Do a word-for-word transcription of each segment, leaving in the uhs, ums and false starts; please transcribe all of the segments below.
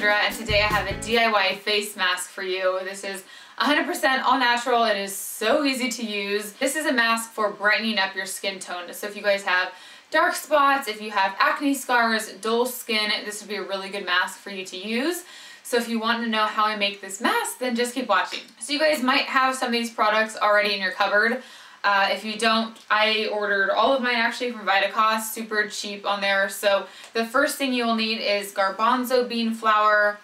Sandra, and today I have a D I Y face mask for you. This is one hundred percent all natural. It is so easy to use. This is a mask for brightening up your skin tone. So if you guys have dark spots, if you have acne scars, dull skin, this would be a really good mask for you to use. So if you want to know how I make this mask, then just keep watching. So you guys might have some of these products already in your cupboard. Uh, if you don't, I ordered all of mine actually from Vitacost, super cheap on there. So the first thing you will need is garbanzo bean flour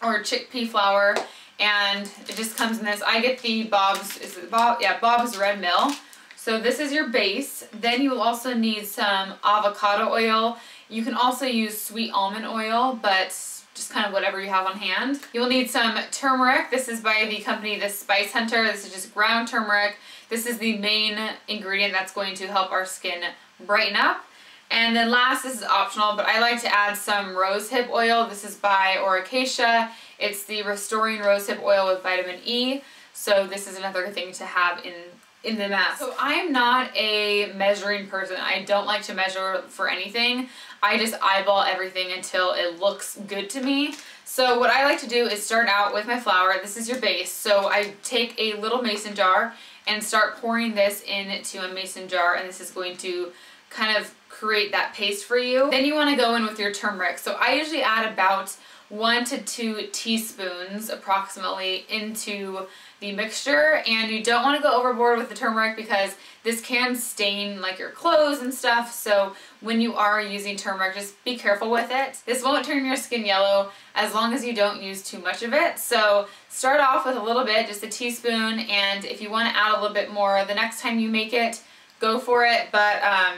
or chickpea flour, and it just comes in this. I get the Bob's, is it Bob? Yeah, Bob's Red Mill. So this is your base. Then you will also need some avocado oil. You can also use sweet almond oil, but just kind of whatever you have on hand. You will need some turmeric. This is by the company The Spice Hunter. This is just ground turmeric. This is the main ingredient that's going to help our skin brighten up. And then last, this is optional, but I like to add some rosehip oil. This is by Oracacia. It's the restoring rosehip oil with vitamin E. So this is another thing to have in, in the mask. So I'm not a measuring person. I don't like to measure for anything. I just eyeball everything until it looks good to me. So what I like to do is start out with my flour. This is your base. So I take a little mason jar and start pouring this into a mason jar, and this is going to kind of create that paste for you. Then you want to go in with your turmeric. So I usually add about one to two teaspoons approximately into the mixture, and you don't want to go overboard with the turmeric because this can stain like your clothes and stuff. So when you are using turmeric, just be careful with it. This won't turn your skin yellow as long as you don't use too much of it. So start off with a little bit, just a teaspoon, and if you want to add a little bit more the next time you make it, go for it, but um,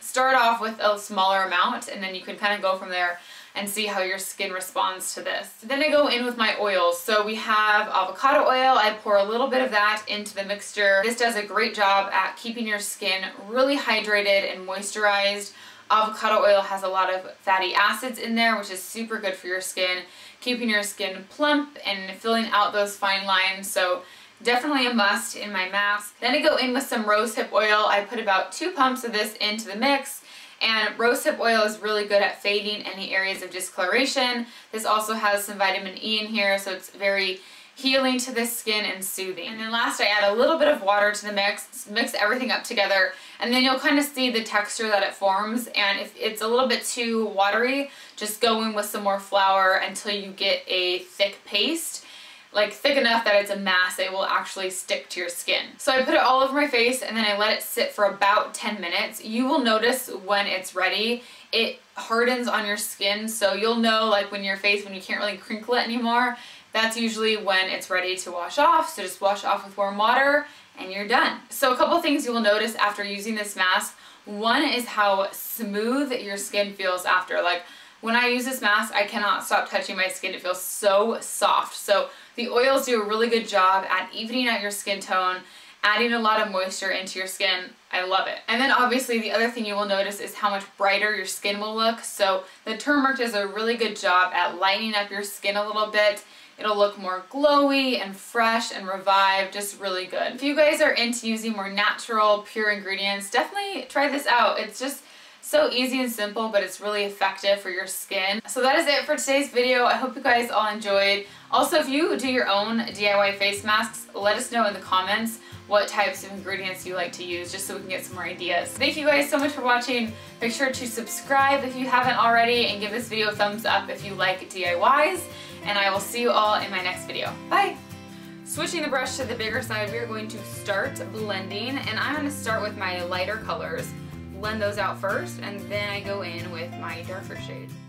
start off with a smaller amount, and then you can kind of go from there and see how your skin responds to this. Then I go in with my oils. So we have avocado oil. I pour a little bit of that into the mixture. This does a great job at keeping your skin really hydrated and moisturized. Avocado oil has a lot of fatty acids in there, which is super good for your skin, keeping your skin plump and filling out those fine lines. So definitely a must in my mask. Then I go in with some rosehip oil. I put about two pumps of this into the mix. And rosehip oil is really good at fading any areas of discoloration. This also has some vitamin E in here, so it's very healing to the skin and soothing. And then last, I add a little bit of water to the mix, mix everything up together, and then you'll kind of see the texture that it forms. And if it's a little bit too watery, just go in with some more flour until you get a thick paste. Like thick enough that it's a mass that will actually stick to your skin. So I put it all over my face, and then I let it sit for about ten minutes. You will notice when it's ready, it hardens on your skin. So you'll know like when your face, when you can't really crinkle it anymore, that's usually when it's ready to wash off. So just wash off with warm water and you're done. So a couple things you will notice after using this mask. One is how smooth your skin feels after. Like when I use this mask, I cannot stop touching my skin. It feels so soft. So the oils do a really good job at evening out your skin tone, adding a lot of moisture into your skin. I love it. And then obviously the other thing you will notice is how much brighter your skin will look. So the turmeric does a really good job at lightening up your skin a little bit. It'll look more glowy and fresh and revived, just really good. If you guys are into using more natural, pure ingredients, definitely try this out. It's just so easy and simple, but it's really effective for your skin. So that is it for today's video. I hope you guys all enjoyed. Also, if you do your own D I Y face masks, let us know in the comments what types of ingredients you like to use, just so we can get some more ideas. Thank you guys so much for watching. Make sure to subscribe if you haven't already, and give this video a thumbs up if you like D I Ys, and I will see you all in my next video. Bye! Switching the brush to the bigger side, we are going to start blending, and I'm going to start with my lighter colors. Blend those out first, and then I go in with my darker shade.